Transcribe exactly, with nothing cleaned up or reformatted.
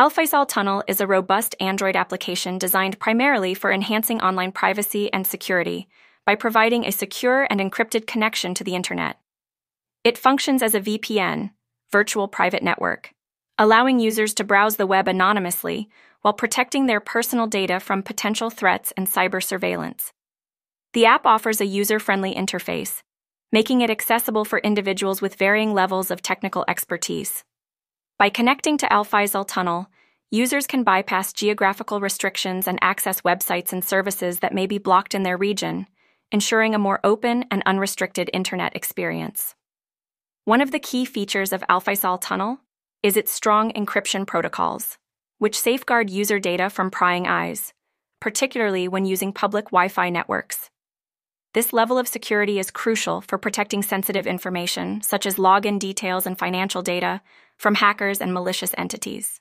AlFaisal Tunnel is a robust Android application designed primarily for enhancing online privacy and security by providing a secure and encrypted connection to the Internet. It functions as a V P N, virtual private network, allowing users to browse the web anonymously while protecting their personal data from potential threats and cyber surveillance. The app offers a user-friendly interface, making it accessible for individuals with varying levels of technical expertise. By connecting to AlFaisal Tunnel, users can bypass geographical restrictions and access websites and services that may be blocked in their region, ensuring a more open and unrestricted internet experience. One of the key features of AlFaisal Tunnel is its strong encryption protocols, which safeguard user data from prying eyes, particularly when using public Wi-Fi networks. This level of security is crucial for protecting sensitive information, such as login details and financial data, from hackers and malicious entities.